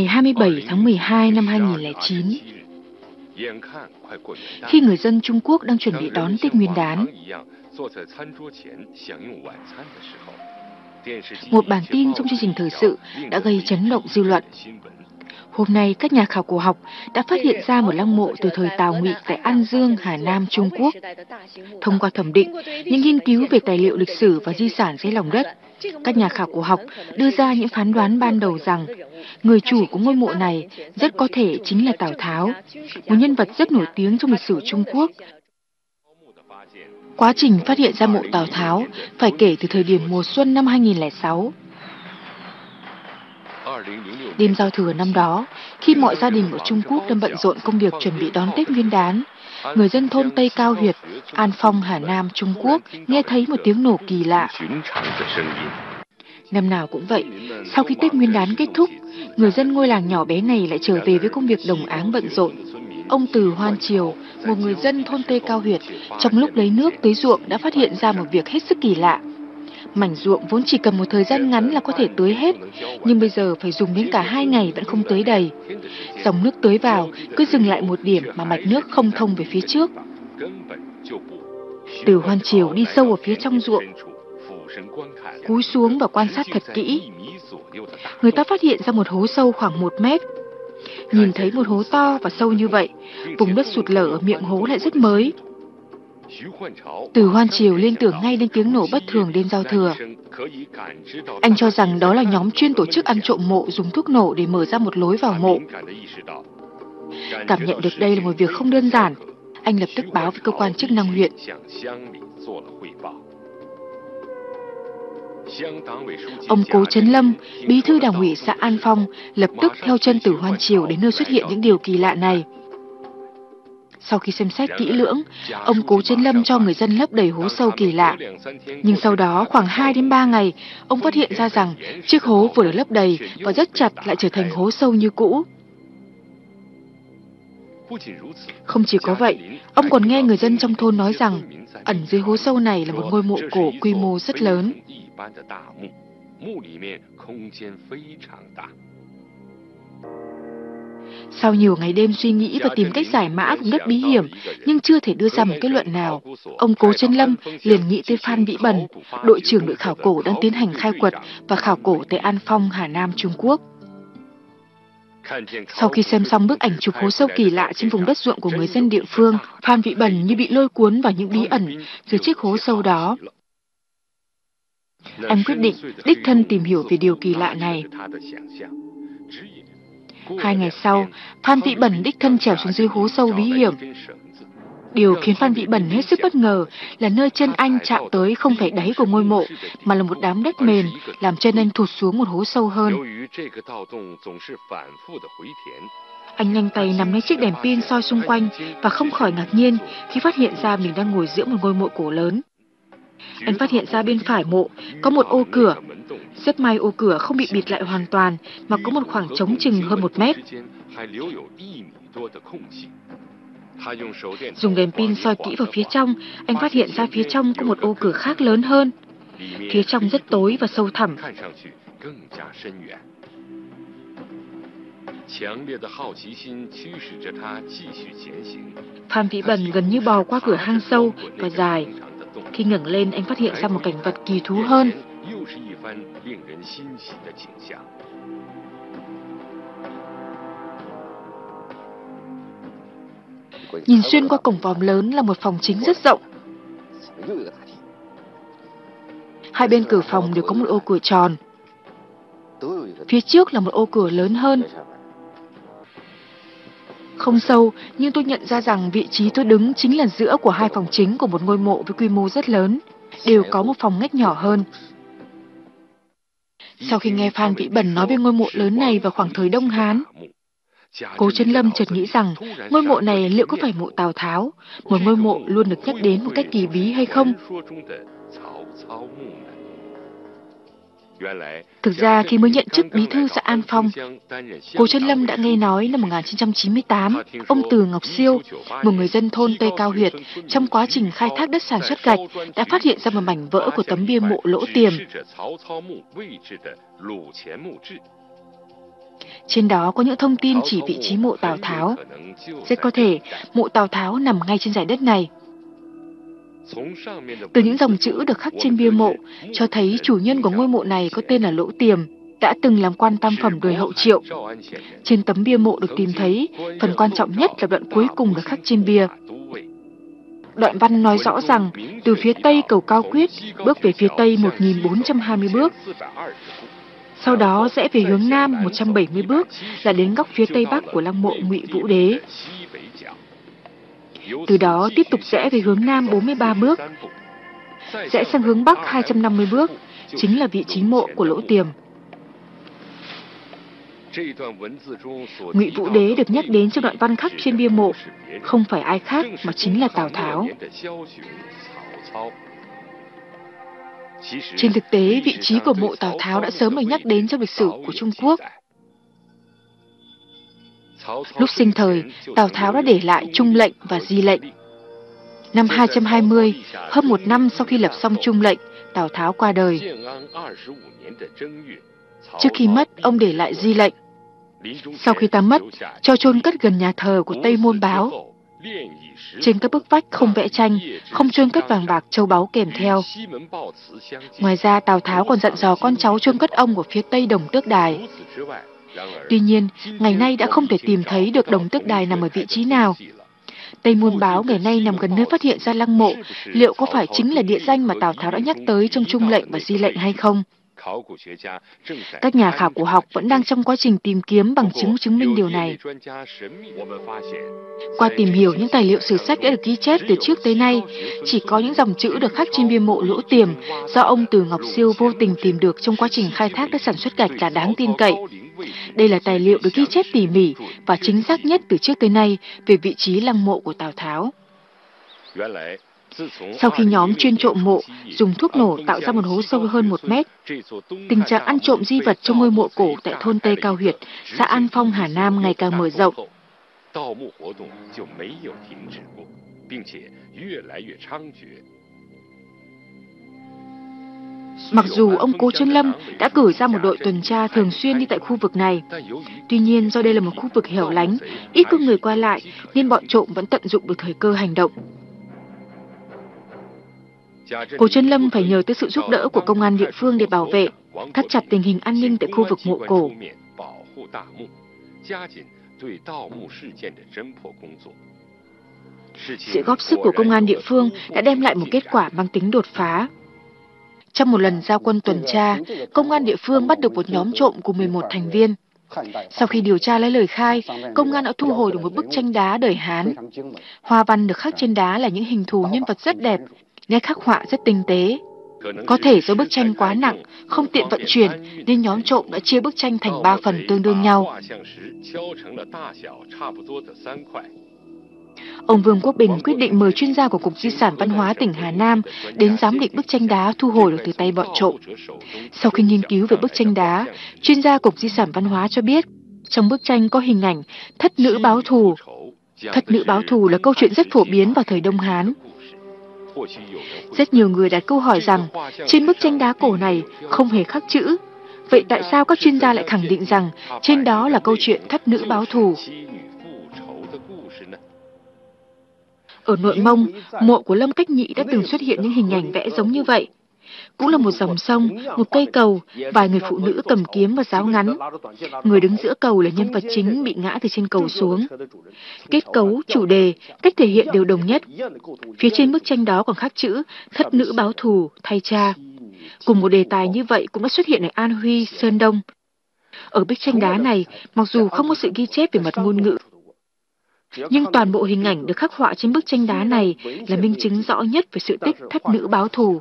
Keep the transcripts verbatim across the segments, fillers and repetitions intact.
Ngày hai mươi bảy tháng mười hai năm hai nghìn không trăm lẻ chín, khi người dân Trung Quốc đang chuẩn bị đón Tết Nguyên Đán, một bản tin trong chương trình thời sự đã gây chấn động dư luận. Hôm nay, các nhà khảo cổ học đã phát hiện ra một lăng mộ từ thời Tào Ngụy tại An Dương, Hà Nam, Trung Quốc. Thông qua thẩm định, những nghiên cứu về tài liệu lịch sử và di sản dưới lòng đất, các nhà khảo cổ học đưa ra những phán đoán ban đầu rằng người chủ của ngôi mộ này rất có thể chính là Tào Tháo, một nhân vật rất nổi tiếng trong lịch sử Trung Quốc. Quá trình phát hiện ra mộ Tào Tháo phải kể từ thời điểm mùa xuân năm hai nghìn không trăm lẻ sáu. Đêm giao thừa năm đó, khi mọi gia đình ở Trung Quốc đang bận rộn công việc chuẩn bị đón Tết Nguyên Đán, người dân thôn Tây Cao Huyệt, An Phong, Hà Nam, Trung Quốc nghe thấy một tiếng nổ kỳ lạ. Năm nào cũng vậy, sau khi Tết Nguyên Đán kết thúc, người dân ngôi làng nhỏ bé này lại trở về với công việc đồng áng bận rộn. Ông Từ Hoan Triều, một người dân thôn Tây Cao Huyệt, trong lúc lấy nước tưới ruộng đã phát hiện ra một việc hết sức kỳ lạ. Mảnh ruộng vốn chỉ cần một thời gian ngắn là có thể tưới hết, nhưng bây giờ phải dùng đến cả hai ngày vẫn không tưới đầy. Dòng nước tưới vào cứ dừng lại một điểm mà mạch nước không thông về phía trước. Từ Hoan Triều đi sâu ở phía trong ruộng, cúi xuống và quan sát thật kỹ. Người ta phát hiện ra một hố sâu khoảng một mét. Nhìn thấy một hố to và sâu như vậy, vùng đất sụt lở ở miệng hố lại rất mới. Từ Hoan Triều liên tưởng ngay đến tiếng nổ bất thường đêm giao thừa. Anh cho rằng đó là nhóm chuyên tổ chức ăn trộm mộ dùng thuốc nổ để mở ra một lối vào mộ. Cảm nhận được đây là một việc không đơn giản, anh lập tức báo với cơ quan chức năng huyện. Ông Cố Trấn Lâm, bí thư đảng ủy xã An Phong, lập tức theo chân Từ Hoan Triều đến nơi xuất hiện những điều kỳ lạ này. Sau khi xem xét kỹ lưỡng, ông Cố Trấn Lâm cho người dân lấp đầy hố sâu kỳ lạ. Nhưng sau đó khoảng hai đến ba ngày, ông phát hiện ra rằng chiếc hố vừa được lấp đầy và rất chặt lại trở thành hố sâu như cũ. Không chỉ có vậy, ông còn nghe người dân trong thôn nói rằng ẩn dưới hố sâu này là một ngôi mộ cổ quy mô rất lớn. Sau nhiều ngày đêm suy nghĩ và tìm cách giải mã vùng đất bí hiểm nhưng chưa thể đưa ra một kết luận nào, ông Cố Trấn Lâm liền nghĩ tới Phan Vĩ Bẩn, đội trưởng đội khảo cổ đang tiến hành khai quật và khảo cổ tại An Phong, Hà Nam, Trung Quốc. Sau khi xem xong bức ảnh chụp hố sâu kỳ lạ trên vùng đất ruộng của người dân địa phương, Phan Vĩ Bẩn như bị lôi cuốn vào những bí ẩn dưới chiếc hố sâu đó. Anh quyết định đích thân tìm hiểu về điều kỳ lạ này. Hai ngày sau, Phan Vĩ Bẩn đích thân trèo xuống dưới hố sâu bí hiểm. Điều khiến Phan Vĩ Bẩn hết sức bất ngờ là nơi chân anh chạm tới không phải đáy của ngôi mộ, mà là một đám đất mềm, làm chân anh thụt xuống một hố sâu hơn. Anh nhanh tay nắm lấy chiếc đèn pin soi xung quanh và không khỏi ngạc nhiên khi phát hiện ra mình đang ngồi giữa một ngôi mộ cổ lớn. Anh phát hiện ra bên phải mộ có một ô cửa. Rất may ô cửa không bị bịt lại hoàn toàn mà có một khoảng trống chừng hơn một mét. Dùng đèn pin soi kỹ vào phía trong, anh phát hiện ra phía trong có một ô cửa khác lớn hơn. Phía trong rất tối và sâu thẳm. Phan Vĩ Bẩn gần như bò qua cửa hang sâu và dài. Khi ngẩng lên, anh phát hiện ra một cảnh vật kỳ thú hơn. Nhìn xuyên qua cổng vòm lớn là một phòng chính rất rộng. Hai bên cửa phòng đều có một ô cửa tròn. Phía trước là một ô cửa lớn hơn. Không sâu, nhưng tôi nhận ra rằng vị trí tôi đứng chính là giữa của hai phòng chính của một ngôi mộ với quy mô rất lớn, đều có một phòng ngách nhỏ hơn. Sau khi nghe Phan Vĩ Bẩn nói về ngôi mộ lớn này vào khoảng thời Đông Hán, Cố Trấn Lâm chợt nghĩ rằng ngôi mộ này liệu có phải mộ Tào Tháo, một ngôi mộ luôn được nhắc đến một cách kỳ bí hay không? Thực ra khi mới nhận chức bí thư xã An Phong, Cố Trấn Lâm đã nghe nói năm một nghìn chín trăm chín mươi tám, ông Từ Ngọc Siêu, một người dân thôn Tây Cao Huyệt, trong quá trình khai thác đất sản xuất gạch đã phát hiện ra một mảnh vỡ của tấm bia mộ Lỗ Tiềm. Trên đó có những thông tin chỉ vị trí mộ Tào Tháo. Rất có thể mộ Tào Tháo nằm ngay trên dải đất này. Từ những dòng chữ được khắc trên bia mộ cho thấy chủ nhân của ngôi mộ này có tên là Lỗ Tiềm, đã từng làm quan tam phẩm đời Hậu Triệu. Trên tấm bia mộ được tìm thấy, phần quan trọng nhất là đoạn cuối cùng được khắc trên bia. Đoạn văn nói rõ rằng, từ phía tây cầu Cao Quyết, bước về phía tây một nghìn bốn trăm hai mươi bước. Sau đó rẽ về hướng nam một trăm bảy mươi bước là đến góc phía tây bắc của lăng mộ Ngụy Vũ Đế. Từ đó tiếp tục rẽ về hướng nam bốn mươi ba bước, rẽ sang hướng bắc hai trăm năm mươi bước, chính là vị trí mộ của Lỗ Tiềm. Ngụy Vũ Đế được nhắc đến trong đoạn văn khắc trên bia mộ, không phải ai khác mà chính là Tào Tháo. Trên thực tế, vị trí của mộ Tào Tháo đã sớm được nhắc đến trong lịch sử của Trung Quốc. Lúc sinh thời, Tào Tháo đã để lại Trung lệnh và Di lệnh. Năm hai trăm hai mươi, hơn một năm sau khi lập xong Trung lệnh, Tào Tháo qua đời. Trước khi mất, ông để lại Di lệnh. Sau khi ta mất, cho chôn cất gần nhà thờ của Tây Môn Báo. Trên các bức vách không vẽ tranh, không chôn cất vàng bạc châu báu kèm theo. Ngoài ra, Tào Tháo còn dặn dò con cháu chôn cất ông ở phía tây Đồng Tước Đài. Tuy nhiên, ngày nay đã không thể tìm thấy được Đồng Tước Đài nằm ở vị trí nào. Tây Môn Báo ngày nay nằm gần nơi phát hiện ra lăng mộ, liệu có phải chính là địa danh mà Tào Tháo đã nhắc tới trong Trung lệnh và Di lệnh hay không? Các nhà khảo cổ học vẫn đang trong quá trình tìm kiếm bằng chứng chứng minh điều này. Qua tìm hiểu những tài liệu sử sách đã được ghi chép từ trước tới nay, chỉ có những dòng chữ được khắc trên bia mộ Lỗ Tiềm do ông Từ Ngọc Siêu vô tình tìm được trong quá trình khai thác đất sản xuất gạch là đáng tin cậy. Đây là tài liệu được ghi chép tỉ mỉ và chính xác nhất từ trước tới nay về vị trí lăng mộ của Tào Tháo. Sau khi nhóm chuyên trộm mộ dùng thuốc nổ tạo ra một hố sâu hơn một mét, tình trạng ăn trộm di vật trong ngôi mộ cổ tại thôn Tây Cao Huyệt, xã An Phong, Hà Nam ngày càng mở rộng. Mặc dù ông Cố Trấn Lâm đã cử ra một đội tuần tra thường xuyên đi tại khu vực này, tuy nhiên do đây là một khu vực hẻo lánh, ít có người qua lại nên bọn trộm vẫn tận dụng được thời cơ hành động. Cố Trấn Lâm phải nhờ tới sự giúp đỡ của công an địa phương để bảo vệ, thắt chặt tình hình an ninh tại khu vực mộ cổ. Sự góp sức của công an địa phương đã đem lại một kết quả mang tính đột phá. Trong một lần giao quân tuần tra, công an địa phương bắt được một nhóm trộm của mười một thành viên. Sau khi điều tra lấy lời khai, công an đã thu hồi được một bức tranh đá đời Hán. Hoa văn được khắc trên đá là những hình thù nhân vật rất đẹp, nét khắc họa rất tinh tế. Có thể do bức tranh quá nặng, không tiện vận chuyển, nên nhóm trộm đã chia bức tranh thành ba phần tương đương nhau. Ông Vương Quốc Bình quyết định mời chuyên gia của Cục Di sản Văn hóa tỉnh Hà Nam đến giám định bức tranh đá thu hồi được từ tay bọn trộm. Sau khi nghiên cứu về bức tranh đá, chuyên gia Cục Di sản Văn hóa cho biết, trong bức tranh có hình ảnh Thất Nữ Báo Thù. Thất Nữ Báo Thù là câu chuyện rất phổ biến vào thời Đông Hán. Rất nhiều người đặt câu hỏi rằng, trên bức tranh đá cổ này không hề khắc chữ. Vậy tại sao các chuyên gia lại khẳng định rằng trên đó là câu chuyện Thất Nữ Báo Thù? Ở Nội Mông, mộ của Lâm Cách Nhĩ đã từng xuất hiện những hình ảnh vẽ giống như vậy. Cũng là một dòng sông, một cây cầu, vài người phụ nữ cầm kiếm và giáo ngắn. Người đứng giữa cầu là nhân vật chính bị ngã từ trên cầu xuống. Kết cấu, chủ đề, cách thể hiện đều đồng nhất. Phía trên bức tranh đó còn khắc chữ Thất Nữ Báo Thù thay cha. Cùng một đề tài như vậy cũng đã xuất hiện ở An Huy, Sơn Đông. Ở bức tranh đá này, mặc dù không có sự ghi chép về mặt ngôn ngữ, nhưng toàn bộ hình ảnh được khắc họa trên bức tranh đá này là minh chứng rõ nhất về sự tích Thất Nữ Báo Thù.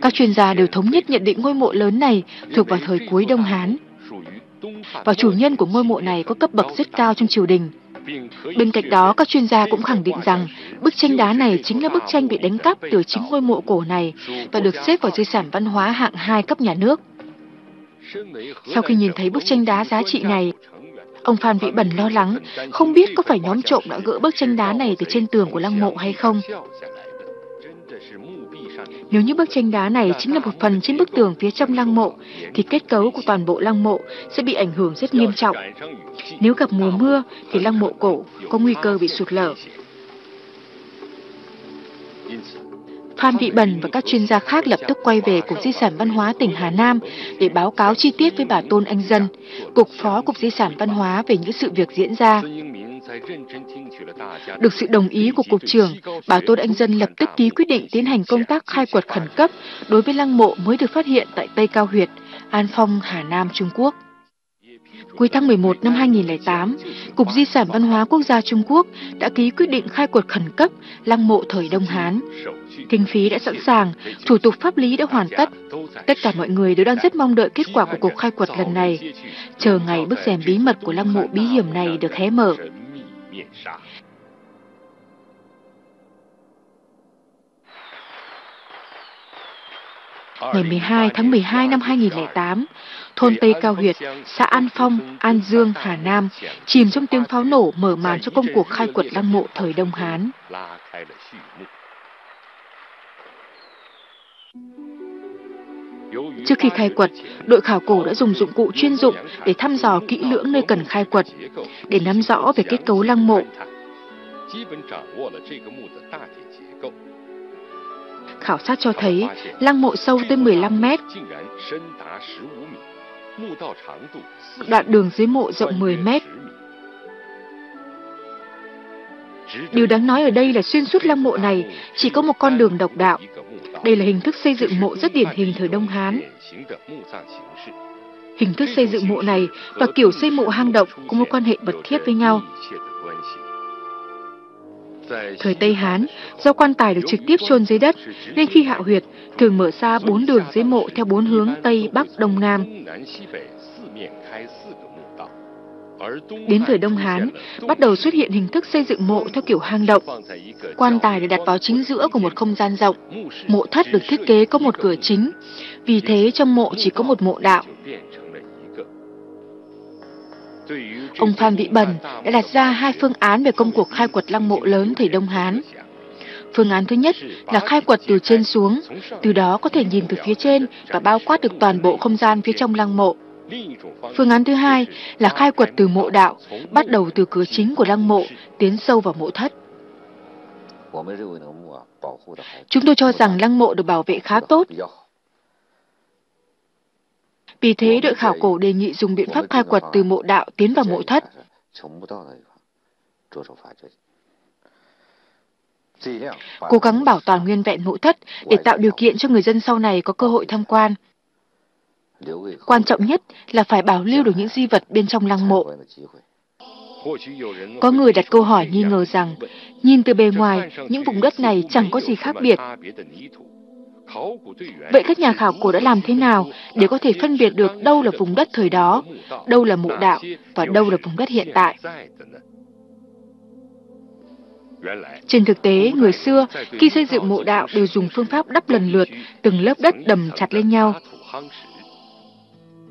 Các chuyên gia đều thống nhất nhận định ngôi mộ lớn này thuộc vào thời cuối Đông Hán, và chủ nhân của ngôi mộ này có cấp bậc rất cao trong triều đình. Bên cạnh đó, các chuyên gia cũng khẳng định rằng bức tranh đá này chính là bức tranh bị đánh cắp từ chính ngôi mộ cổ này và được xếp vào di sản văn hóa hạng hai cấp nhà nước. Sau khi nhìn thấy bức tranh đá giá trị này, ông Phan Vĩ Bẩn lo lắng, không biết có phải nhóm trộm đã gỡ bức tranh đá này từ trên tường của lăng mộ hay không. Nếu như bức tranh đá này chính là một phần trên bức tường phía trong lăng mộ, thì kết cấu của toàn bộ lăng mộ sẽ bị ảnh hưởng rất nghiêm trọng. Nếu gặp mùa mưa thì lăng mộ cổ có nguy cơ bị sụt lở. Phan Vĩ Bẩn và các chuyên gia khác lập tức quay về Cục Di sản Văn hóa tỉnh Hà Nam để báo cáo chi tiết với bà Tôn Anh Dân, Cục Phó Cục Di sản Văn hóa về những sự việc diễn ra. Được sự đồng ý của Cục trưởng, bà Tôn Anh Dân lập tức ký quyết định tiến hành công tác khai quật khẩn cấp đối với lăng mộ mới được phát hiện tại Tây Cao Huyệt, An Phong, Hà Nam, Trung Quốc. Cuối tháng mười một năm hai nghìn không trăm lẻ tám, Cục Di sản Văn hóa Quốc gia Trung Quốc đã ký quyết định khai quật khẩn cấp lăng mộ thời Đông Hán. Kinh phí đã sẵn sàng, thủ tục pháp lý đã hoàn tất. Tất cả mọi người đều đang rất mong đợi kết quả của cuộc khai quật lần này, chờ ngày bức rèm bí mật của lăng mộ bí hiểm này được hé mở. Ngày mười hai tháng mười hai năm hai nghìn không trăm lẻ tám, thôn Tây Cao Huyệt, xã An Phong, An Dương, Hà Nam chìm trong tiếng pháo nổ mở màn cho công cuộc khai quật lăng mộ thời Đông Hán. Trước khi khai quật, đội khảo cổ đã dùng dụng cụ chuyên dụng để thăm dò kỹ lưỡng nơi cần khai quật, để nắm rõ về kết cấu lăng mộ. Khảo sát cho thấy lăng mộ sâu tới mười lăm mét, đoạn đường dưới mộ rộng mười mét. Điều đáng nói ở đây là xuyên suốt lăng mộ này chỉ có một con đường độc đạo. Đây là hình thức xây dựng mộ rất điển hình thời Đông Hán. Hình thức xây dựng mộ này và kiểu xây mộ hang động có mối quan hệ mật thiết với nhau. Thời Tây Hán, do quan tài được trực tiếp chôn dưới đất, nên khi hạ huyệt, thường mở ra bốn đường dưới mộ theo bốn hướng Tây, Bắc, Đông, Nam. Đến thời Đông Hán, bắt đầu xuất hiện hình thức xây dựng mộ theo kiểu hang động. Quan tài được đặt vào chính giữa của một không gian rộng. Mộ thất được thiết kế có một cửa chính, vì thế trong mộ chỉ có một mộ đạo. Ông Phan Vĩ Bẩn đã đặt ra hai phương án về công cuộc khai quật lăng mộ lớn thời Đông Hán. Phương án thứ nhất là khai quật từ trên xuống, từ đó có thể nhìn từ phía trên và bao quát được toàn bộ không gian phía trong lăng mộ. Phương án thứ hai là khai quật từ mộ đạo, bắt đầu từ cửa chính của lăng mộ, tiến sâu vào mộ thất. Chúng tôi cho rằng lăng mộ được bảo vệ khá tốt. Vì thế, đội khảo cổ đề nghị dùng biện pháp khai quật từ mộ đạo tiến vào mộ thất. Cố gắng bảo toàn nguyên vẹn mộ thất để tạo điều kiện cho người dân sau này có cơ hội tham quan. Quan trọng nhất là phải bảo lưu được những di vật bên trong lăng mộ. Có người đặt câu hỏi nghi ngờ rằng, nhìn từ bề ngoài, những vùng đất này chẳng có gì khác biệt. Vậy các nhà khảo cổ đã làm thế nào để có thể phân biệt được đâu là vùng đất thời đó, đâu là mộ đạo và đâu là vùng đất hiện tại? Trên thực tế, người xưa khi xây dựng mộ đạo đều dùng phương pháp đắp lần lượt từng lớp đất đầm chặt lên nhau.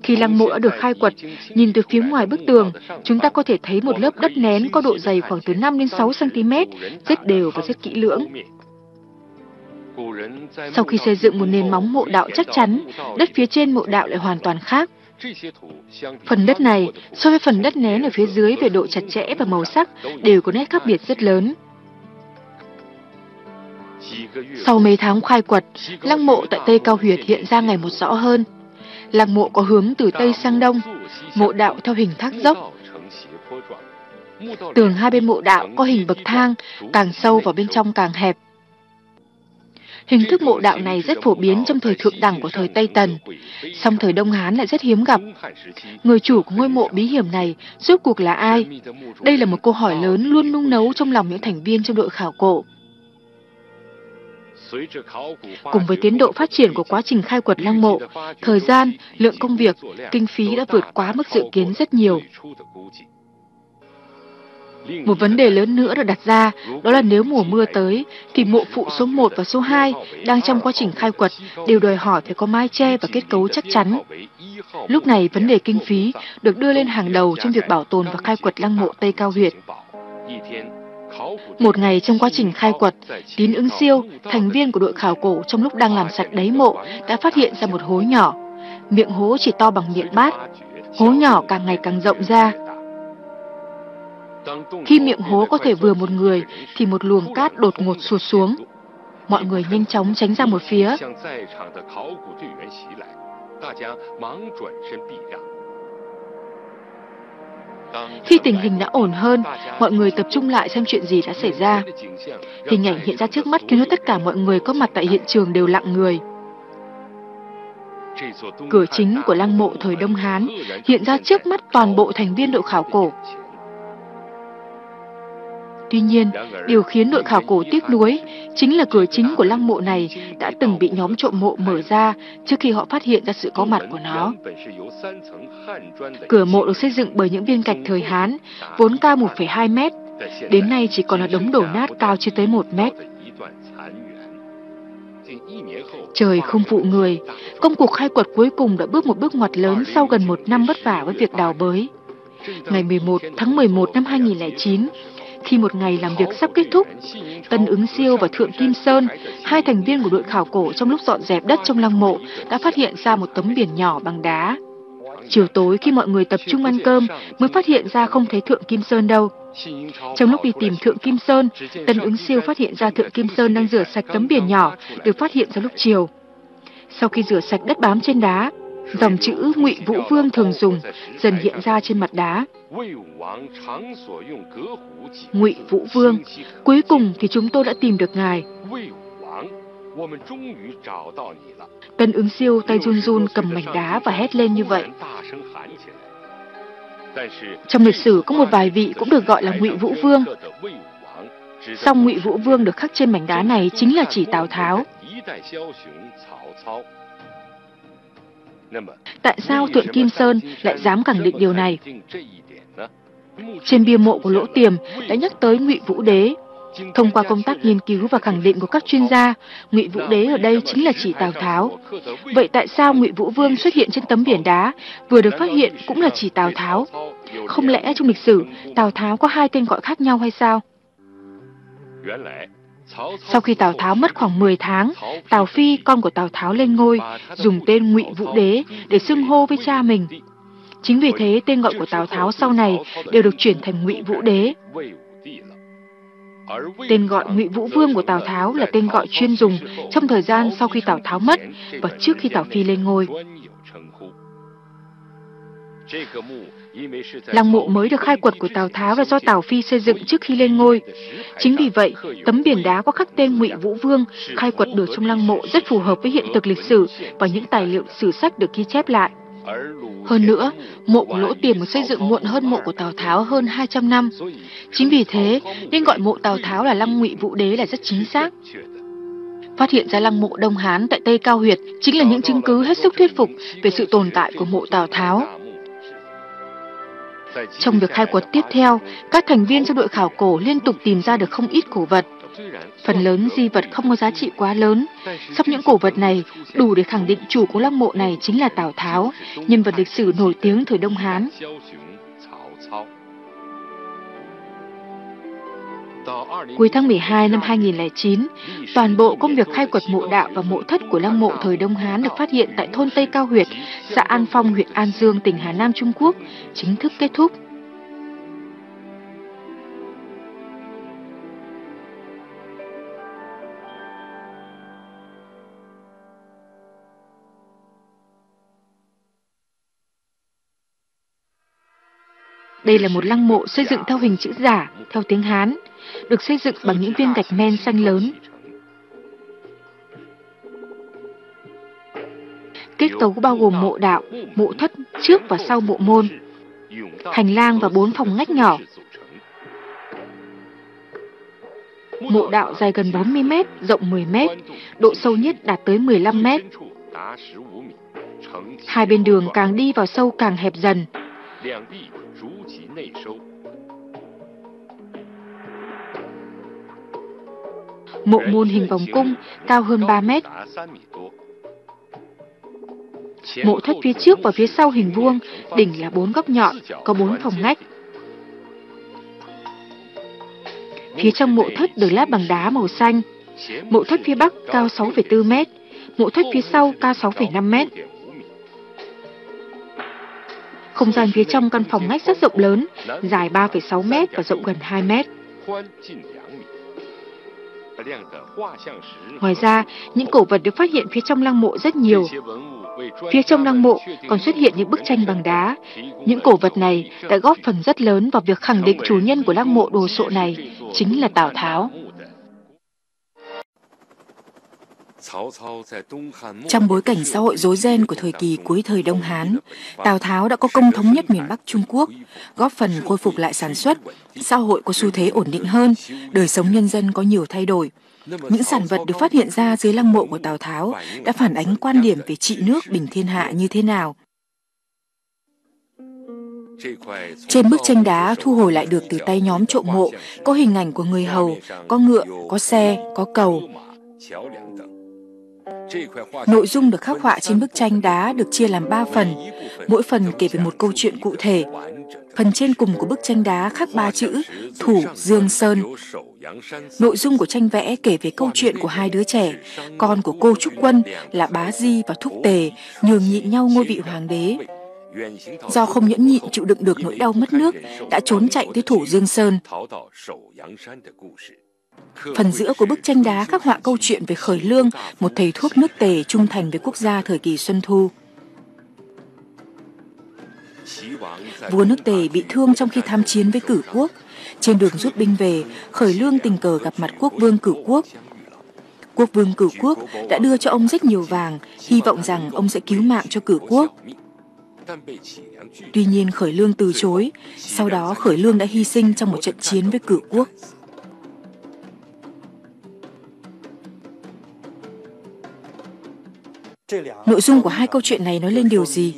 Khi lăng mộ đã được khai quật, nhìn từ phía ngoài bức tường, chúng ta có thể thấy một lớp đất nén có độ dày khoảng từ năm đến sáu xăng-ti-mét, rất đều và rất kỹ lưỡng. Sau khi xây dựng một nền móng mộ đạo chắc chắn, đất phía trên mộ đạo lại hoàn toàn khác. Phần đất này so với phần đất nén ở phía dưới về độ chặt chẽ và màu sắc đều có nét khác biệt rất lớn. Sau mấy tháng khai quật, lăng mộ tại Tây Cao Huyệt hiện ra ngày một rõ hơn. Lăng mộ có hướng từ Tây sang Đông, mộ đạo theo hình thác dốc. Tường hai bên mộ đạo có hình bậc thang, càng sâu vào bên trong càng hẹp. Hình thức mộ đạo này rất phổ biến trong thời thượng đẳng của thời Tây Tần, song thời Đông Hán lại rất hiếm gặp. Người chủ của ngôi mộ bí hiểm này rốt cuộc là ai? Đây là một câu hỏi lớn luôn nung nấu trong lòng những thành viên trong đội khảo cổ. Cùng với tiến độ phát triển của quá trình khai quật lăng mộ, thời gian, lượng công việc, kinh phí đã vượt quá mức dự kiến rất nhiều. Một vấn đề lớn nữa được đặt ra, đó là nếu mùa mưa tới, thì mộ phụ số một và số hai đang trong quá trình khai quật đều đòi hỏi phải có mái che và kết cấu chắc chắn. Lúc này, vấn đề kinh phí được đưa lên hàng đầu trong việc bảo tồn và khai quật lăng mộ Tây Cao Huyệt. Một ngày trong quá trình khai quật, Tín Ứng Siêu, thành viên của đội khảo cổ, trong lúc đang làm sạch đáy mộ đã phát hiện ra một hố nhỏ. Miệng hố chỉ to bằng miệng bát, hố nhỏ càng ngày càng rộng ra. Khi miệng hố có thể vừa một người thì một luồng cát đột ngột sụt xuống. Mọi người nhanh chóng tránh ra một phía. Khi tình hình đã ổn hơn, mọi người tập trung lại xem chuyện gì đã xảy ra. Hình ảnh hiện ra trước mắt khiến tất cả mọi người có mặt tại hiện trường đều lặng người. Cửa chính của lăng mộ thời Đông Hán hiện ra trước mắt toàn bộ thành viên đội khảo cổ. Tuy nhiên, điều khiến đội khảo cổ tiếc nuối chính là cửa chính của lăng mộ này đã từng bị nhóm trộm mộ mở ra trước khi họ phát hiện ra sự có mặt của nó. Cửa mộ được xây dựng bởi những viên gạch thời Hán, vốn cao một phẩy hai mét, đến nay chỉ còn là đống đổ nát cao chưa tới một mét. Trời không phụ người, công cuộc khai quật cuối cùng đã bước một bước ngoặt lớn sau gần một năm vất vả với việc đào bới. Ngày mười một tháng mười một năm hai nghìn không trăm lẻ chín, khi một ngày làm việc sắp kết thúc, Tân Ứng Siêu và Thượng Kim Sơn, hai thành viên của đội khảo cổ, trong lúc dọn dẹp đất trong lăng mộ đã phát hiện ra một tấm biển nhỏ bằng đá. Chiều tối khi mọi người tập trung ăn cơm mới phát hiện ra không thấy Thượng Kim Sơn đâu. Trong lúc đi tìm Thượng Kim Sơn, Tân Ứng Siêu phát hiện ra Thượng Kim Sơn đang rửa sạch tấm biển nhỏ được phát hiện ra lúc chiều. Sau khi rửa sạch đất bám trên đá, dòng chữ Ngụy Vũ Vương thường dùng dần hiện ra trên mặt đá. Ngụy Vũ Vương, cuối cùng thì chúng tôi đã tìm được ngài. Tân Ứng Siêu tay run run cầm mảnh đá và hét lên như vậy. Trong lịch sử có một vài vị cũng được gọi là Ngụy Vũ Vương. Song Ngụy Vũ Vương được khắc trên mảnh đá này chính là chỉ Tào Tháo. Tại sao Thượng Kim Sơn lại dám khẳng định điều này? Trên bia mộ của Lỗ Tiềm đã nhắc tới Ngụy Vũ Đế. Thông qua công tác nghiên cứu và khẳng định của các chuyên gia, Ngụy Vũ Đế ở đây chính là chỉ Tào Tháo. Vậy tại sao Ngụy Vũ Vương xuất hiện trên tấm biển đá vừa được phát hiện cũng là chỉ Tào Tháo? Không lẽ trong lịch sử Tào Tháo có hai tên gọi khác nhau hay sao? Sau khi Tào Tháo mất khoảng mười tháng, Tào Phi, con của Tào Tháo, lên ngôi, dùng tên Ngụy Vũ Đế để xưng hô với cha mình. Chính vì thế tên gọi của Tào Tháo sau này đều được chuyển thành Ngụy Vũ Đế. Tên gọi Ngụy Vũ Vương của Tào Tháo là tên gọi chuyên dùng trong thời gian sau khi Tào Tháo mất và trước khi Tào Phi lên ngôi. Lăng mộ mới được khai quật của Tào Tháo là do Tào Phi xây dựng trước khi lên ngôi. Chính vì vậy, tấm biển đá có khắc tên Ngụy Vũ Vương khai quật được trong lăng mộ rất phù hợp với hiện thực lịch sử và những tài liệu sử sách được ghi chép lại. Hơn nữa, mộ của Lỗ Tiềm được xây dựng muộn hơn mộ của Tào Tháo hơn hai trăm năm. Chính vì thế, nên gọi mộ Tào Tháo là lăng Ngụy Vũ Đế là rất chính xác. Phát hiện ra lăng mộ Đông Hán tại Tây Cao Huyệt chính là những chứng cứ hết sức thuyết phục về sự tồn tại của mộ Tào Tháo. Trong việc khai quật tiếp theo, các thành viên trong đội khảo cổ liên tục tìm ra được không ít cổ vật. Phần lớn di vật không có giá trị quá lớn, song những cổ vật này đủ để khẳng định chủ của lăng mộ này chính là Tào Tháo, nhân vật lịch sử nổi tiếng thời Đông Hán. Cuối tháng mười hai năm hai nghìn không trăm lẻ chín, toàn bộ công việc khai quật mộ đạo và mộ thất của lăng mộ thời Đông Hán được phát hiện tại thôn Tây Cao Huyệt, xã An Phong, huyện An Dương, tỉnh Hà Nam, Trung Quốc, chính thức kết thúc. Đây là một lăng mộ xây dựng theo hình chữ giả, theo tiếng Hán, được xây dựng bằng những viên gạch men xanh lớn. Kết cấu bao gồm mộ đạo, mộ thất trước và sau bộ môn, hành lang và bốn phòng ngách nhỏ. Mộ đạo dài gần bốn mươi mét, rộng mười mét, độ sâu nhất đạt tới mười lăm mét. Hai bên đường càng đi vào sâu càng hẹp dần. Mộ môn hình vòng cung, cao hơn ba mét. Mộ thất phía trước và phía sau hình vuông, đỉnh là bốn góc nhọn, có bốn phòng ngách. Phía trong mộ thất được lát bằng đá màu xanh. Mộ thất phía bắc cao sáu phẩy bốn mét, mộ thất phía sau cao sáu phẩy năm mét. Không gian phía trong căn phòng ngách rất rộng lớn, dài ba phẩy sáu mét và rộng gần hai mét. Ngoài ra, những cổ vật được phát hiện phía trong lăng mộ rất nhiều. Phía trong lăng mộ còn xuất hiện những bức tranh bằng đá. Những cổ vật này đã góp phần rất lớn vào việc khẳng định chủ nhân của lăng mộ đồ sộ này chính là Tào Tháo. Trong bối cảnh xã hội rối ren của thời kỳ cuối thời Đông Hán, Tào Tháo đã có công thống nhất miền Bắc Trung Quốc, góp phần khôi phục lại sản xuất, xã hội có xu thế ổn định hơn, đời sống nhân dân có nhiều thay đổi. Những sản vật được phát hiện ra dưới lăng mộ của Tào Tháo đã phản ánh quan điểm về trị nước bình thiên hạ như thế nào. Trên bức tranh đá thu hồi lại được từ tay nhóm trộm mộ, có hình ảnh của người hầu, có ngựa, có xe, có cầu. Nội dung được khắc họa trên bức tranh đá được chia làm ba phần, mỗi phần kể về một câu chuyện cụ thể. Phần trên cùng của bức tranh đá khắc ba chữ Thủ Dương Sơn. Nội dung của tranh vẽ kể về câu chuyện của hai đứa trẻ, con của cô Trúc Quân là Bá Di và Thúc Tề nhường nhịn nhau ngôi vị hoàng đế. Do không nhẫn nhịn chịu đựng được nỗi đau mất nước, đã trốn chạy tới Thủ Dương Sơn. Phần giữa của bức tranh đá khắc họa câu chuyện về Khởi Lương, một thầy thuốc nước Tề trung thành với quốc gia thời kỳ Xuân Thu. Vua nước Tề bị thương trong khi tham chiến với Cử Quốc. Trên đường rút binh về, Khởi Lương tình cờ gặp mặt quốc vương Cử Quốc. Quốc vương Cử Quốc đã đưa cho ông rất nhiều vàng, hy vọng rằng ông sẽ cứu mạng cho Cử Quốc. Tuy nhiên Khởi Lương từ chối, sau đó Khởi Lương đã hy sinh trong một trận chiến với Cử Quốc. Nội dung của hai câu chuyện này nói lên điều gì?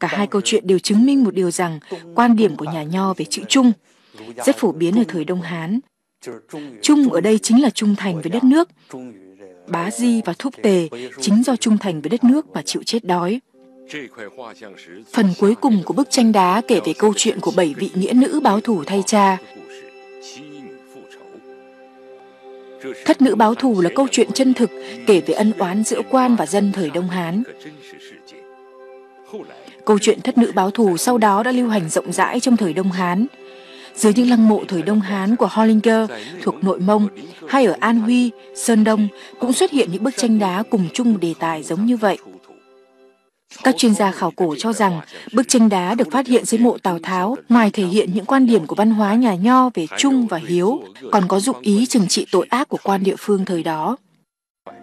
Cả hai câu chuyện đều chứng minh một điều rằng quan điểm của nhà Nho về chữ trung rất phổ biến ở thời Đông Hán. Trung ở đây chính là trung thành với đất nước. Bá Di và Thúc Tề chính do trung thành với đất nước và chịu chết đói. Phần cuối cùng của bức tranh đá kể về câu chuyện của bảy vị nghĩa nữ báo thù thay cha. Thất Nữ Báo Thù là câu chuyện chân thực kể về ân oán giữa quan và dân thời Đông Hán. Câu chuyện Thất Nữ Báo Thù sau đó đã lưu hành rộng rãi trong thời Đông Hán. Dưới những lăng mộ thời Đông Hán của Hollinger thuộc Nội Mông hay ở An Huy, Sơn Đông cũng xuất hiện những bức tranh đá cùng chung một đề tài giống như vậy. Các chuyên gia khảo cổ cho rằng bức tranh đá được phát hiện dưới mộ Tào Tháo ngoài thể hiện những quan điểm của văn hóa nhà Nho về trung và hiếu, còn có dụng ý trừng trị tội ác của quan địa phương thời đó.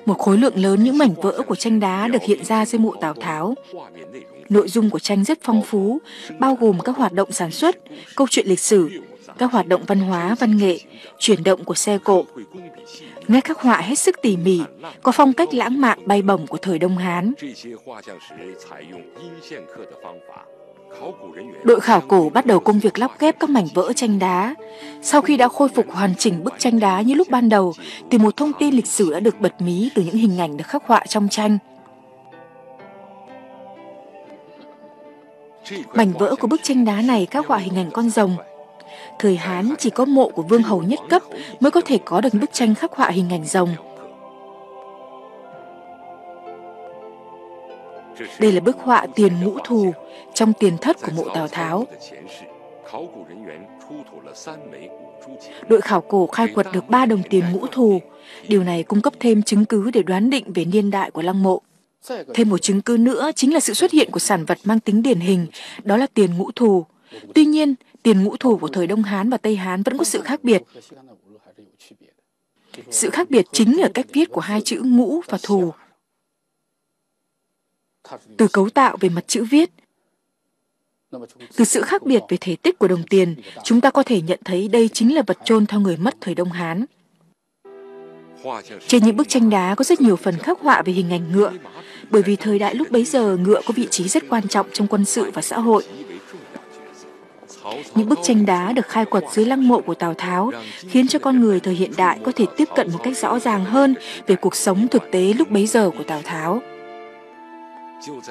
Một khối lượng lớn những mảnh vỡ của tranh đá được hiện ra dưới mộ Tào Tháo. Nội dung của tranh rất phong phú, bao gồm các hoạt động sản xuất, câu chuyện lịch sử, các hoạt động văn hóa, văn nghệ, chuyển động của xe cộ. Nét khắc họa hết sức tỉ mỉ, có phong cách lãng mạn bay bổng của thời Đông Hán. Đội khảo cổ bắt đầu công việc lắp ghép các mảnh vỡ tranh đá. Sau khi đã khôi phục hoàn chỉnh bức tranh đá như lúc ban đầu, thì một thông tin lịch sử đã được bật mí từ những hình ảnh được khắc họa trong tranh. Mảnh vỡ của bức tranh đá này khắc họa hình ảnh con rồng. Thời Hán chỉ có mộ của vương hầu nhất cấp mới có thể có được bức tranh khắc họa hình ảnh rồng. Đây là bức họa tiền ngũ thù trong tiền thất của mộ Tào Tháo. Đội khảo cổ khai quật được ba đồng tiền ngũ thù. Điều này cung cấp thêm chứng cứ để đoán định về niên đại của lăng mộ. Thêm một chứng cứ nữa chính là sự xuất hiện của sản vật mang tính điển hình, đó là tiền ngũ thù. Tuy nhiên, tiền ngũ thù của thời Đông Hán và Tây Hán vẫn có sự khác biệt. Sự khác biệt chính là cách viết của hai chữ ngũ và thù. Từ cấu tạo về mặt chữ viết, từ sự khác biệt về thể tích của đồng tiền, chúng ta có thể nhận thấy đây chính là vật chôn theo người mất thời Đông Hán. Trên những bức tranh đá có rất nhiều phần khắc họa về hình ảnh ngựa, bởi vì thời đại lúc bấy giờ ngựa có vị trí rất quan trọng trong quân sự và xã hội. Những bức tranh đá được khai quật dưới lăng mộ của Tào Tháo khiến cho con người thời hiện đại có thể tiếp cận một cách rõ ràng hơn về cuộc sống thực tế lúc bấy giờ của Tào Tháo.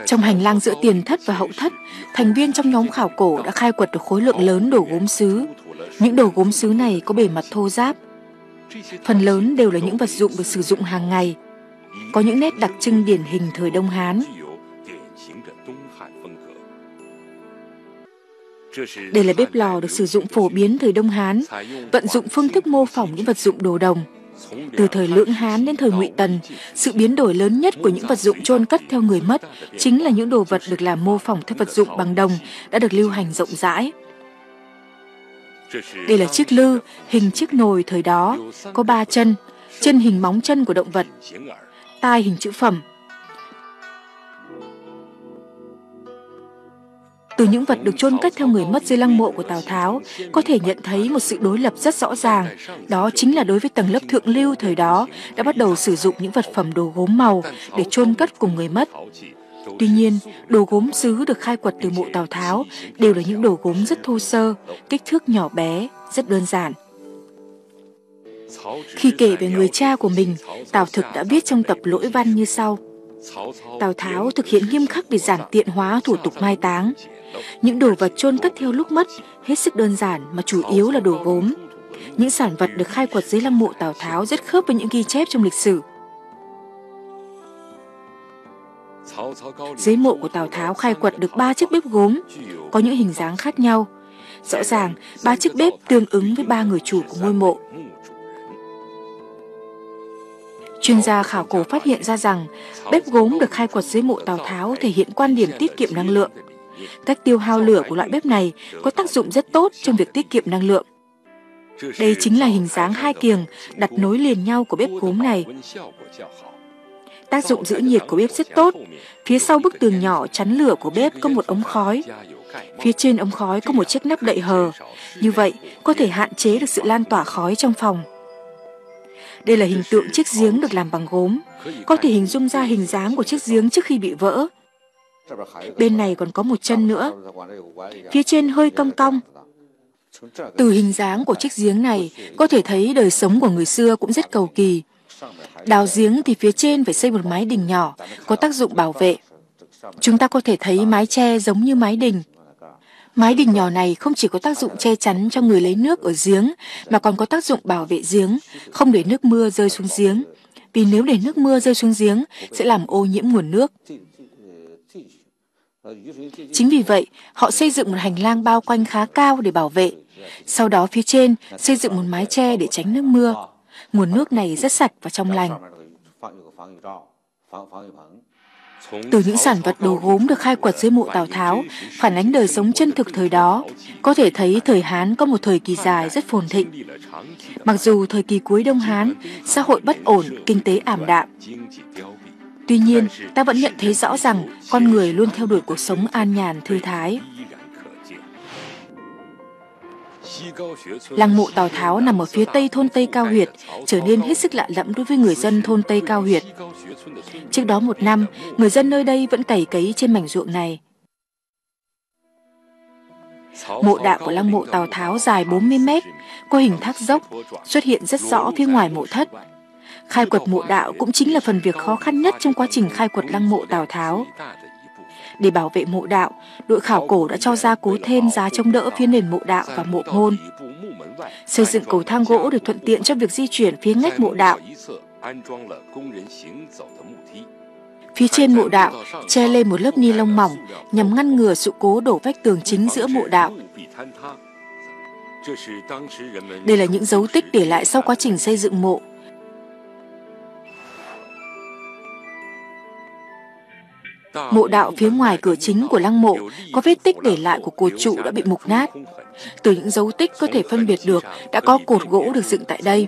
Trong hành lang giữa tiền thất và hậu thất, thành viên trong nhóm khảo cổ đã khai quật được khối lượng lớn đồ gốm sứ. Những đồ gốm sứ này có bề mặt thô ráp, phần lớn đều là những vật dụng được sử dụng hàng ngày, có những nét đặc trưng điển hình thời Đông Hán. Đây là bếp lò được sử dụng phổ biến thời Đông Hán, vận dụng phương thức mô phỏng những vật dụng đồ đồng. Từ thời Lưỡng Hán đến thời Ngụy Tần, sự biến đổi lớn nhất của những vật dụng chôn cất theo người mất chính là những đồ vật được làm mô phỏng theo vật dụng bằng đồng đã được lưu hành rộng rãi. Đây là chiếc lư, hình chiếc nồi thời đó, có ba chân, chân hình móng chân của động vật, tai hình chữ phẩm. Từ những vật được chôn cất theo người mất dưới lăng mộ của Tào Tháo, có thể nhận thấy một sự đối lập rất rõ ràng, đó chính là đối với tầng lớp thượng lưu thời đó đã bắt đầu sử dụng những vật phẩm đồ gốm màu để chôn cất cùng người mất. Tuy nhiên, đồ gốm sứ được khai quật từ mộ Tào Tháo đều là những đồ gốm rất thô sơ, kích thước nhỏ bé, rất đơn giản. Khi kể về người cha của mình, Tào Thực đã viết trong tập Lỗi Văn như sau. Tào Tháo thực hiện nghiêm khắc để giản tiện hóa thủ tục mai táng. Những đồ vật chôn cất theo lúc mất hết sức đơn giản mà chủ yếu là đồ gốm. Những sản vật được khai quật dưới lăng mộ Tào Tháo rất khớp với những ghi chép trong lịch sử. Dưới mộ của Tào Tháo khai quật được ba chiếc bếp gốm, có những hình dáng khác nhau. Rõ ràng, ba chiếc bếp tương ứng với ba người chủ của ngôi mộ. Chuyên gia khảo cổ phát hiện ra rằng bếp gốm được khai quật dưới mộ Tào Tháo thể hiện quan điểm tiết kiệm năng lượng. Cách tiêu hao lửa của loại bếp này có tác dụng rất tốt trong việc tiết kiệm năng lượng. Đây chính là hình dáng hai kiềng đặt nối liền nhau của bếp gốm này. Tác dụng giữ nhiệt của bếp rất tốt. Phía sau bức tường nhỏ chắn lửa của bếp có một ống khói. Phía trên ống khói có một chiếc nắp đậy hờ. Như vậy, có thể hạn chế được sự lan tỏa khói trong phòng. Đây là hình tượng chiếc giếng được làm bằng gốm. Có thể hình dung ra hình dáng của chiếc giếng trước khi bị vỡ. Bên này còn có một chân nữa. Phía trên hơi cong cong. Từ hình dáng của chiếc giếng này, có thể thấy đời sống của người xưa cũng rất cầu kỳ. Đào giếng thì phía trên phải xây một mái đình nhỏ, có tác dụng bảo vệ. Chúng ta có thể thấy mái tre giống như mái đình. Mái đình nhỏ này không chỉ có tác dụng che chắn cho người lấy nước ở giếng, mà còn có tác dụng bảo vệ giếng, không để nước mưa rơi xuống giếng. Vì nếu để nước mưa rơi xuống giếng, sẽ làm ô nhiễm nguồn nước. Chính vì vậy, họ xây dựng một hành lang bao quanh khá cao để bảo vệ. Sau đó phía trên xây dựng một mái tre để tránh nước mưa. Nguồn nước này rất sạch và trong lành. Từ những sản vật đồ gốm được khai quật dưới mộ Tào Tháo, phản ánh đời sống chân thực thời đó, có thể thấy thời Hán có một thời kỳ dài rất phồn thịnh. Mặc dù thời kỳ cuối Đông Hán, xã hội bất ổn, kinh tế ảm đạm. Tuy nhiên, ta vẫn nhận thấy rõ rằng con người luôn theo đuổi cuộc sống an nhàn thư thái. Lăng mộ Tào Tháo nằm ở phía tây thôn Tây Cao Huyệt, trở nên hết sức lạ lẫm đối với người dân thôn Tây Cao Huyệt. Trước đó một năm, người dân nơi đây vẫn cày cấy trên mảnh ruộng này. Mộ đạo của lăng mộ Tào Tháo dài bốn mươi mét, có hình thác dốc, xuất hiện rất rõ phía ngoài mộ thất. Khai quật mộ đạo cũng chính là phần việc khó khăn nhất trong quá trình khai quật lăng mộ Tào Tháo. Để bảo vệ mộ đạo, đội khảo cổ đã cho gia cố thêm giá chống đỡ phía nền mộ đạo và mộ môn. Xây dựng cầu thang gỗ để thuận tiện cho việc di chuyển phía ngách mộ đạo. Phía trên mộ đạo che lên một lớp ni lông mỏng nhằm ngăn ngừa sự cố đổ vách tường chính giữa mộ đạo. Đây là những dấu tích để lại sau quá trình xây dựng mộ. Mộ đạo phía ngoài cửa chính của lăng mộ có vết tích để lại của cột trụ đã bị mục nát. Từ những dấu tích có thể phân biệt được đã có cột gỗ được dựng tại đây.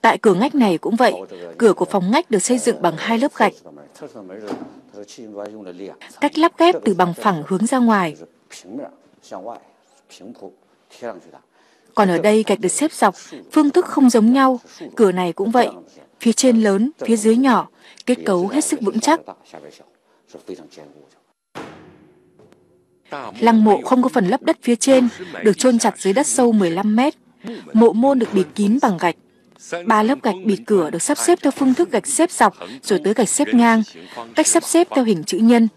Tại cửa ngách này cũng vậy, cửa của phòng ngách được xây dựng bằng hai lớp gạch. Cách lắp ghép từ bằng phẳng hướng ra ngoài. Còn ở đây gạch được xếp dọc, phương thức không giống nhau, cửa này cũng vậy. Phía trên lớn, phía dưới nhỏ, kết cấu hết sức vững chắc. Lăng mộ không có phần lấp đất phía trên, được chôn chặt dưới đất sâu mười lăm mét. Mộ môn được bịt kín bằng gạch. Ba lớp gạch bịt cửa được sắp xếp theo phương thức gạch xếp dọc rồi tới gạch xếp ngang, cách sắp xếp theo hình chữ nhân.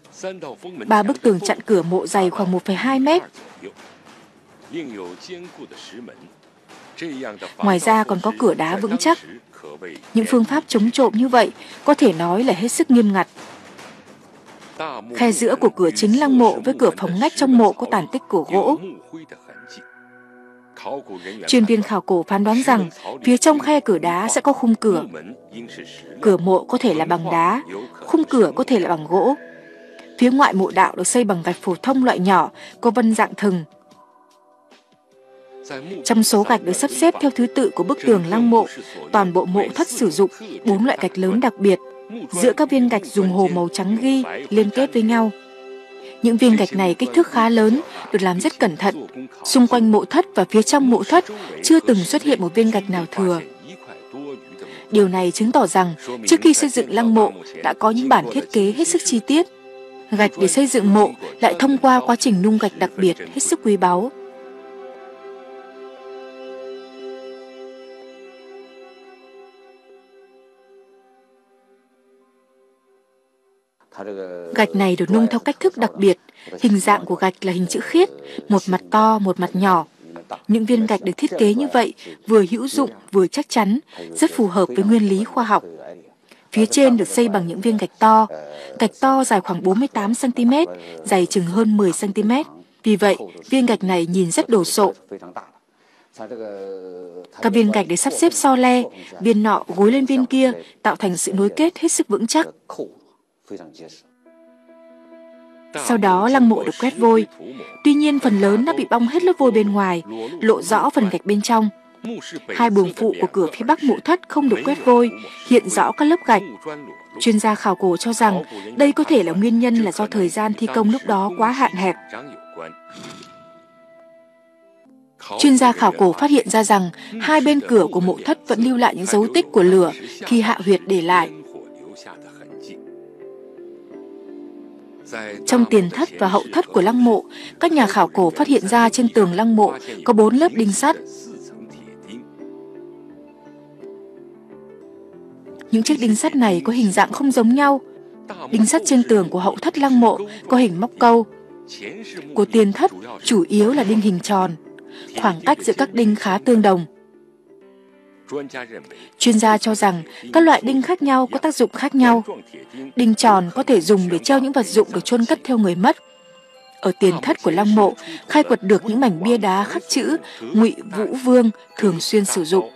Ba bức tường chặn cửa mộ dày khoảng một phẩy hai mét. Ngoài ra còn có cửa đá vững chắc. Những phương pháp chống trộm như vậy có thể nói là hết sức nghiêm ngặt. Khe giữa của cửa chính lăng mộ với cửa phòng ngách trong mộ có tàn tích của gỗ. Chuyên viên khảo cổ phán đoán rằng phía trong khe cửa đá sẽ có khung cửa. Cửa mộ có thể là bằng đá, khung cửa có thể là bằng gỗ. Phía ngoại mộ đạo được xây bằng gạch phổ thông loại nhỏ, có vân dạng thừng. Trong số gạch được sắp xếp theo thứ tự của bức tường lăng mộ, toàn bộ mộ thất sử dụng bốn loại gạch lớn đặc biệt. Giữa các viên gạch dùng hồ màu trắng ghi liên kết với nhau. Những viên gạch này kích thước khá lớn, được làm rất cẩn thận. Xung quanh mộ thất và phía trong mộ thất chưa từng xuất hiện một viên gạch nào thừa. Điều này chứng tỏ rằng trước khi xây dựng lăng mộ đã có những bản thiết kế hết sức chi tiết. Gạch để xây dựng mộ lại thông qua quá trình nung gạch đặc biệt hết sức quý báu. Gạch này được nung theo cách thức đặc biệt, hình dạng của gạch là hình chữ khiết, một mặt to, một mặt nhỏ. Những viên gạch được thiết kế như vậy vừa hữu dụng vừa chắc chắn, rất phù hợp với nguyên lý khoa học. Phía trên được xây bằng những viên gạch to, gạch to dài khoảng bốn mươi tám xăng-ti-mét, dày chừng hơn mười xăng-ti-mét. Vì vậy, viên gạch này nhìn rất đồ sộ. Các viên gạch được sắp xếp so le, viên nọ gối lên viên kia, tạo thành sự nối kết hết sức vững chắc. Sau đó lăng mộ được quét vôi. Tuy nhiên phần lớn đã bị bong hết lớp vôi bên ngoài, lộ rõ phần gạch bên trong. Hai buồng phụ của cửa phía bắc mộ thất không được quét vôi, hiện rõ các lớp gạch. Chuyên gia khảo cổ cho rằng đây có thể là nguyên nhân là do thời gian thi công lúc đó quá hạn hẹp. Chuyên gia khảo cổ phát hiện ra rằng hai bên cửa của mộ thất vẫn lưu lại những dấu tích của lửa khi hạ huyệt để lại. Trong tiền thất và hậu thất của lăng mộ, các nhà khảo cổ phát hiện ra trên tường lăng mộ có bốn lớp đinh sắt. Những chiếc đinh sắt này có hình dạng không giống nhau. Đinh sắt trên tường của hậu thất lăng mộ có hình móc câu. Của tiền thất chủ yếu là đinh hình tròn. Khoảng cách giữa các đinh khá tương đồng. Chuyên gia cho rằng các loại đinh khác nhau có tác dụng khác nhau. Đinh tròn có thể dùng để treo những vật dụng được chôn cất theo người mất. Ở tiền thất của lăng mộ, khai quật được những mảnh bia đá khắc chữ Ngụy Vũ Vương thường xuyên sử dụng.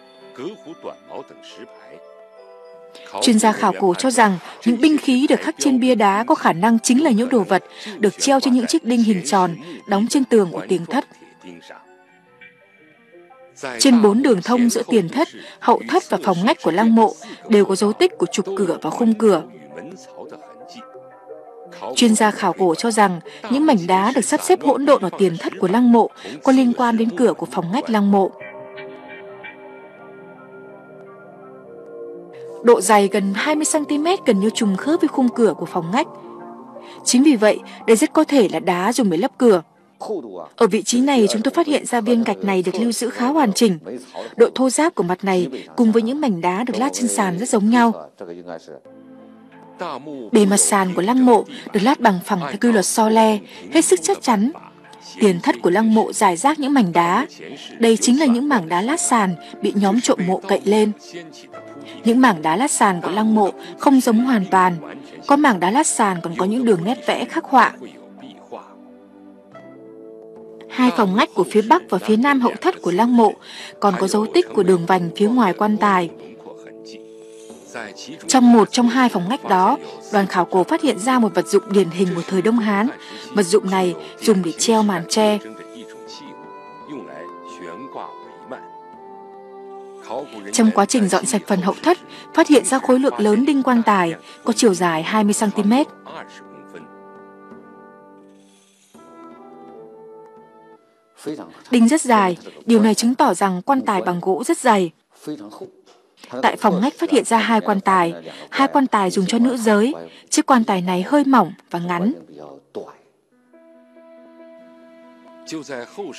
Chuyên gia khảo cổ cho rằng những binh khí được khắc trên bia đá có khả năng chính là những đồ vật được treo trên những chiếc đinh hình tròn đóng trên tường của tiền thất. Trên bốn đường thông giữa tiền thất, hậu thất và phòng ngách của lăng mộ đều có dấu tích của trục cửa và khung cửa. Chuyên gia khảo cổ cho rằng những mảnh đá được sắp xếp hỗn độn ở tiền thất của lăng mộ có liên quan đến cửa của phòng ngách lăng mộ. Độ dày gần hai mươi xăng-ti-mét gần như trùng khớp với khung cửa của phòng ngách. Chính vì vậy, đây rất có thể là đá dùng để lấp cửa. Ở vị trí này, chúng tôi phát hiện ra viên gạch này được lưu giữ khá hoàn chỉnh. Độ thô ráp của mặt này cùng với những mảnh đá được lát trên sàn rất giống nhau. Bề mặt sàn của lăng mộ được lát bằng phẳng theo quy luật so le, hết sức chắc chắn. Tiền thất của lăng mộ rải rác những mảnh đá. Đây chính là những mảng đá lát sàn bị nhóm trộm mộ cậy lên. Những mảng đá lát sàn của lăng mộ không giống hoàn toàn. Có mảng đá lát sàn còn có những đường nét vẽ khắc họa. Hai phòng ngách của phía bắc và phía nam hậu thất của lăng mộ còn có dấu tích của đường vành phía ngoài quan tài. Trong một trong hai phòng ngách đó, đoàn khảo cổ phát hiện ra một vật dụng điển hình của thời Đông Hán. Vật dụng này dùng để treo màn tre. Trong quá trình dọn sạch phần hậu thất, phát hiện ra khối lượng lớn đinh quan tài có chiều dài hai mươi xăng-ti-mét. Đinh rất dài, điều này chứng tỏ rằng quan tài bằng gỗ rất dày. Tại phòng ngách phát hiện ra hai quan tài, hai quan tài dùng cho nữ giới, chiếc quan tài này hơi mỏng và ngắn.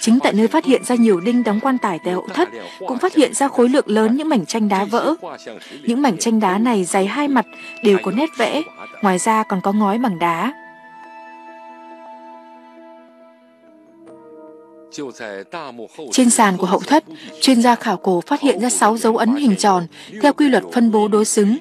Chính tại nơi phát hiện ra nhiều đinh đóng quan tài tại hậu thất, cũng phát hiện ra khối lượng lớn những mảnh tranh đá vỡ. Những mảnh tranh đá này dày hai mặt, đều có nét vẽ, ngoài ra còn có ngói bằng đá. Trên sàn của hậu thất, chuyên gia khảo cổ phát hiện ra sáu dấu ấn hình tròn theo quy luật phân bố đối xứng.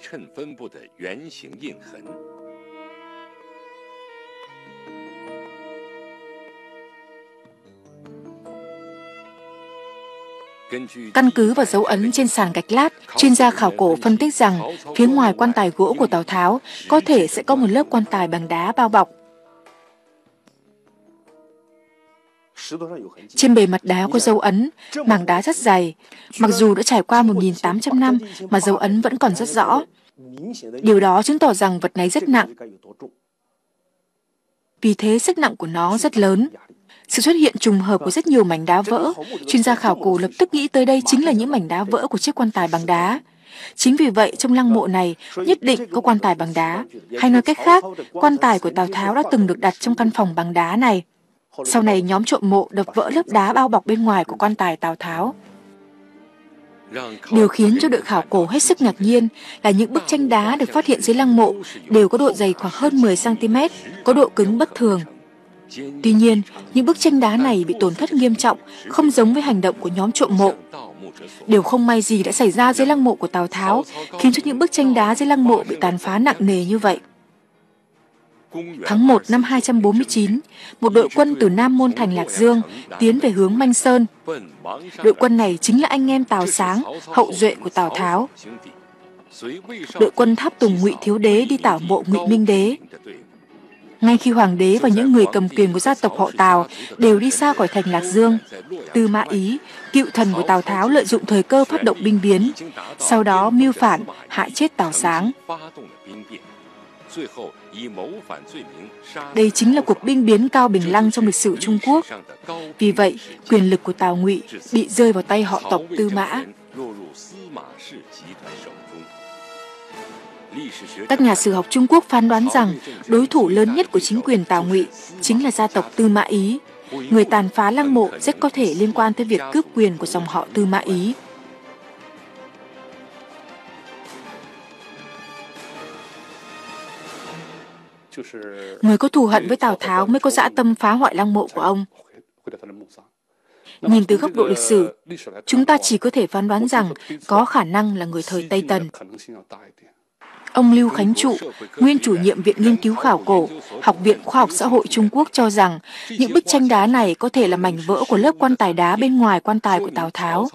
Căn cứ vào dấu ấn trên sàn gạch lát, chuyên gia khảo cổ phân tích rằng phía ngoài quan tài gỗ của Tào Tháo có thể sẽ có một lớp quan tài bằng đá bao bọc. Trên bề mặt đá có dấu ấn, mảng đá rất dày, mặc dù đã trải qua một nghìn tám trăm năm mà dấu ấn vẫn còn rất rõ. Điều đó chứng tỏ rằng vật này rất nặng. Vì thế sức nặng của nó rất lớn. Sự xuất hiện trùng hợp của rất nhiều mảnh đá vỡ, chuyên gia khảo cổ lập tức nghĩ tới đây chính là những mảnh đá vỡ của chiếc quan tài bằng đá. Chính vì vậy, trong lăng mộ này nhất định có quan tài bằng đá. Hay nói cách khác, quan tài của Tào Tháo đã từng được đặt trong căn phòng bằng đá này. Sau này, nhóm trộm mộ đập vỡ lớp đá bao bọc bên ngoài của quan tài Tào Tháo. Điều khiến cho đội khảo cổ hết sức ngạc nhiên là những bức tranh đá được phát hiện dưới lăng mộ đều có độ dày khoảng hơn mười xăng ti mét, có độ cứng bất thường. Tuy nhiên, những bức tranh đá này bị tổn thất nghiêm trọng, không giống với hành động của nhóm trộm mộ. Điều không may gì đã xảy ra dưới lăng mộ của Tào Tháo, khiến cho những bức tranh đá dưới lăng mộ bị tàn phá nặng nề như vậy. Tháng một năm hai trăm bốn mươi chín, một đội quân từ Nam Môn thành Lạc Dương tiến về hướng Manh Sơn. Đội quân này chính là anh em Tào Sáng, hậu duệ của Tào Tháo. Đội quân tháp tùng Ngụy Thiếu Đế đi tảo mộ Ngụy Minh Đế. Ngay khi hoàng đế và những người cầm quyền của gia tộc họ Tào đều đi xa khỏi thành Lạc Dương, Tư Mã Ý, cựu thần của Tào Tháo lợi dụng thời cơ phát động binh biến, sau đó mưu phản, hại chết Tào Sáng. Đây chính là cuộc binh biến Cao Bình Lăng trong lịch sử Trung Quốc. Vì vậy, quyền lực của Tào Ngụy bị rơi vào tay họ tộc Tư Mã. Các nhà sử học Trung Quốc phán đoán rằng đối thủ lớn nhất của chính quyền Tào Ngụy chính là gia tộc Tư Mã Ý. Người tàn phá lăng mộ rất có thể liên quan tới việc cướp quyền của dòng họ Tư Mã Ý. Người có thù hận với Tào Tháo mới có dã tâm phá hoại lăng mộ của ông. Nhìn từ góc độ lịch sử, chúng ta chỉ có thể phán đoán rằng có khả năng là người thời Tây Tần. Ông Lưu Khánh Trụ, nguyên chủ nhiệm Viện Nghiên cứu Khảo cổ, Học viện Khoa học Xã hội Trung Quốc cho rằng những bức tranh đá này có thể là mảnh vỡ của lớp quan tài đá bên ngoài quan tài của Tào Tháo.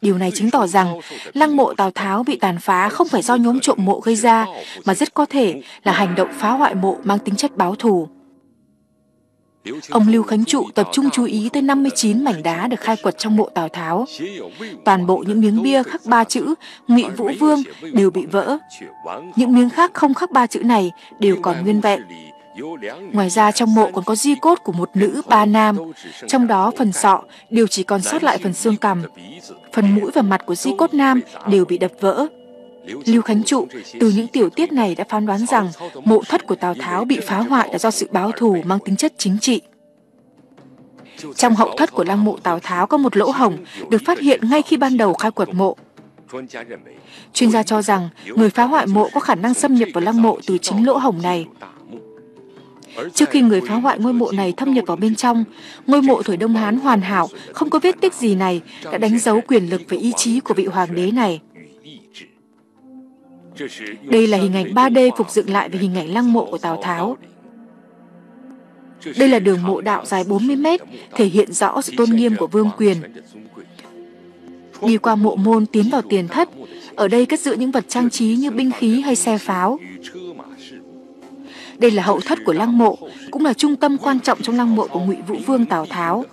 Điều này chứng tỏ rằng lăng mộ Tào Tháo bị tàn phá không phải do nhóm trộm mộ gây ra, mà rất có thể là hành động phá hoại mộ mang tính chất báo thù. Ông Lưu Khánh Trụ tập trung chú ý tới năm mươi chín mảnh đá được khai quật trong mộ Tào Tháo. Toàn bộ những miếng bia khắc ba chữ Ngụy Vũ Vương đều bị vỡ. Những miếng khác không khắc ba chữ này đều còn nguyên vẹn. Ngoài ra trong mộ còn có di cốt của một nữ ba nam, trong đó phần sọ đều chỉ còn sót lại phần xương cằm. Phần mũi và mặt của di cốt nam đều bị đập vỡ. Lưu Khánh Trụ từ những tiểu tiết này đã phán đoán rằng mộ thất của Tào Tháo bị phá hoại là do sự báo thù mang tính chất chính trị. Trong hậu thất của lăng mộ Tào Tháo có một lỗ hổng được phát hiện ngay khi ban đầu khai quật mộ. Chuyên gia cho rằng người phá hoại mộ có khả năng xâm nhập vào lăng mộ từ chính lỗ hổng này. Trước khi người phá hoại ngôi mộ này thâm nhập vào bên trong, ngôi mộ thời Đông Hán hoàn hảo, không có vết tích gì này đã đánh dấu quyền lực và ý chí của vị hoàng đế này. Đây là hình ảnh ba D phục dựng lại về hình ảnh lăng mộ của Tào Tháo. Đây là đường mộ đạo dài bốn mươi mét, thể hiện rõ sự tôn nghiêm của vương quyền. Đi qua mộ môn tiến vào tiền thất, ở đây cất giữ những vật trang trí như binh khí hay xe pháo. Đây là hậu thất của lăng mộ, cũng là trung tâm quan trọng trong lăng mộ của Ngụy Vũ Vương Tào Tháo.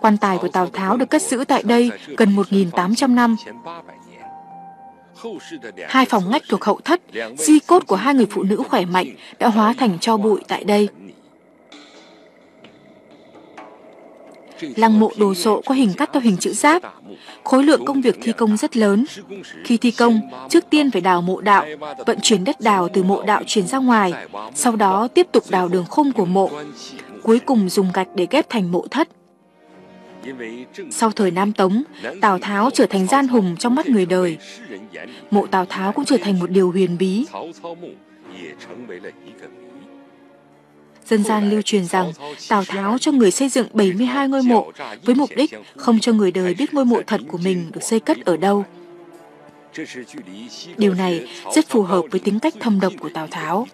Quan tài của Tào Tháo được cất giữ tại đây gần một nghìn tám trăm năm. Hai phòng ngách thuộc hậu thất, di cốt của hai người phụ nữ khỏe mạnh đã hóa thành tro bụi tại đây. Lăng mộ đồ sộ có hình cắt theo hình chữ giáp. Khối lượng công việc thi công rất lớn. Khi thi công, trước tiên phải đào mộ đạo, vận chuyển đất đào từ mộ đạo chuyển ra ngoài, sau đó tiếp tục đào đường khung của mộ, cuối cùng dùng gạch để ghép thành mộ thất. Sau thời Nam Tống, Tào Tháo trở thành gian hùng trong mắt người đời. Mộ Tào Tháo cũng trở thành một điều huyền bí. Dân gian lưu truyền rằng Tào Tháo cho người xây dựng bảy mươi hai ngôi mộ với mục đích không cho người đời biết ngôi mộ thật của mình được xây cất ở đâu. Điều này rất phù hợp với tính cách thâm độc của Tào Tháo.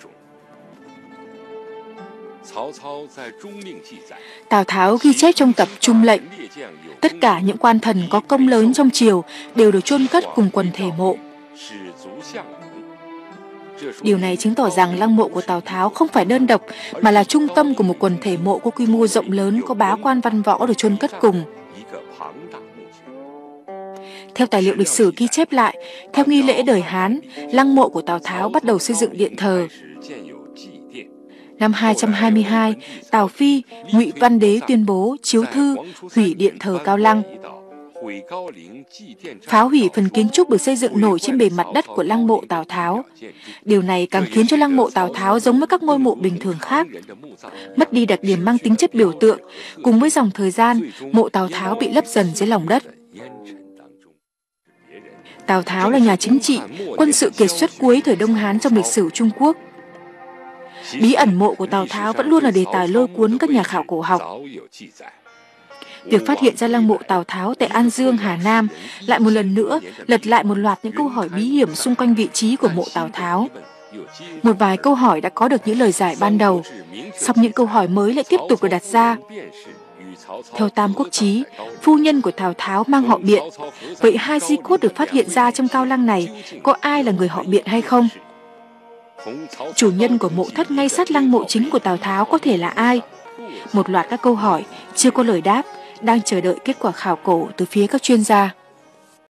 Tào Tháo ghi chép trong tập Trung Lệnh, tất cả những quan thần có công lớn trong triều đều được chôn cất cùng quần thể mộ. Điều này chứng tỏ rằng lăng mộ của Tào Tháo không phải đơn độc mà là trung tâm của một quần thể mộ có quy mô rộng lớn, có bá quan văn võ được chôn cất cùng. Theo tài liệu lịch sử ghi chép lại, theo nghi lễ đời Hán, lăng mộ của Tào Tháo bắt đầu xây dựng điện thờ. Năm hai trăm hai mươi hai, Tào Phi, Ngụy Văn Đế tuyên bố chiếu thư hủy điện thờ Cao Lăng, phá hủy phần kiến trúc được xây dựng nổi trên bề mặt đất của lăng mộ Tào Tháo. Điều này càng khiến cho lăng mộ Tào Tháo giống với các ngôi mộ bình thường khác, mất đi đặc điểm mang tính chất biểu tượng. Cùng với dòng thời gian, mộ Tào Tháo bị lấp dần dưới lòng đất. Tào Tháo là nhà chính trị, quân sự kiệt xuất cuối thời Đông Hán trong lịch sử Trung Quốc. Bí ẩn mộ của Tào Tháo vẫn luôn là đề tài lôi cuốn các nhà khảo cổ học. Việc phát hiện ra lăng mộ Tào Tháo tại An Dương, Hà Nam lại một lần nữa lật lại một loạt những câu hỏi bí hiểm xung quanh vị trí của mộ Tào Tháo. Một vài câu hỏi đã có được những lời giải ban đầu, song những câu hỏi mới lại tiếp tục được đặt ra. Theo Tam Quốc Chí, phu nhân của Tào Tháo mang họ Biện. Vậy hai di cốt được phát hiện ra trong cao lăng này có ai là người họ Biện hay không? Chủ nhân của mộ thất ngay sát lăng mộ chính của Tào Tháo có thể là ai? Một loạt các câu hỏi chưa có lời đáp đang chờ đợi kết quả khảo cổ từ phía các chuyên gia.